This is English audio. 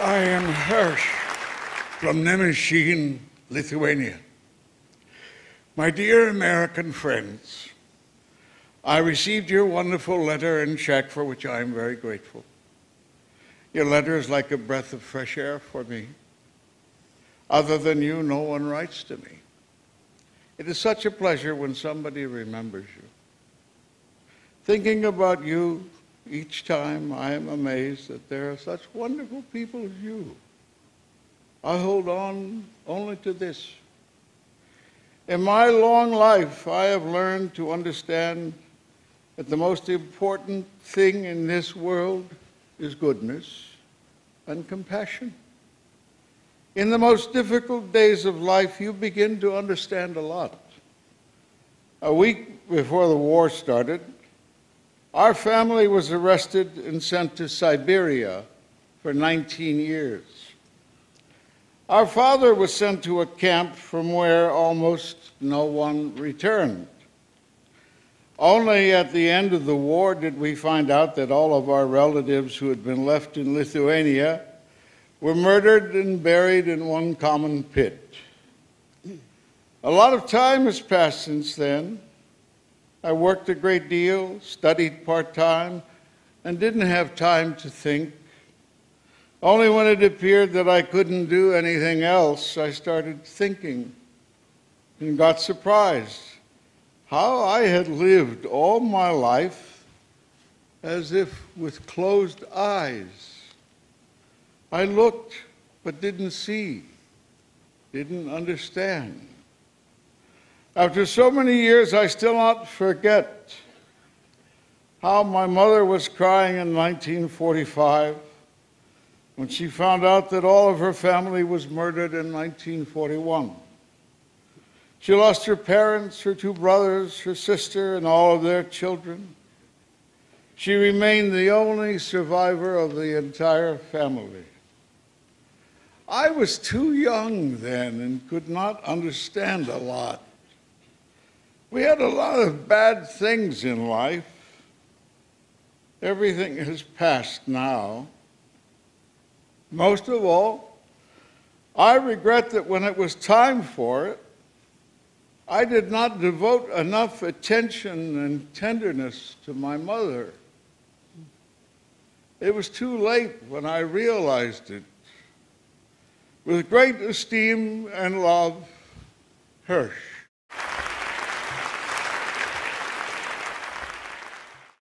I am Hersh from Nemesheen, Lithuania. My dear American friends, I received your wonderful letter and check, for which I am very grateful. Your letter is like a breath of fresh air for me. Other than you, no one writes to me. It is such a pleasure when somebody remembers you. Thinking about you each time, I am amazed that there are such wonderful people as you. I hold on only to this. In my long life, I have learned to understand that the most important thing in this world is goodness and compassion. In the most difficult days of life, you begin to understand a lot. A week before the war started, our family was arrested and sent to Siberia for 19 years. Our father was sent to a camp from where almost no one returned. Only at the end of the war did we find out that all of our relatives who had been left in Lithuania were murdered and buried in one common pit. A lot of time has passed since then. I worked a great deal, studied part-time, and didn't have time to think. Only when it appeared that I couldn't do anything else, I started thinking and got surprised how I had lived all my life as if with closed eyes. I looked but didn't see, didn't understand. After so many years, I still not forget how my mother was crying in 1945 when she found out that all of her family was murdered in 1941. She lost her parents, her two brothers, her sister, and all of their children. She remained the only survivor of the entire family. I was too young then and could not understand a lot. We had a lot of bad things in life. Everything has passed now. Most of all, I regret that when it was time for it, I did not devote enough attention and tenderness to my mother. It was too late when I realized it. With great esteem and love, Hersh.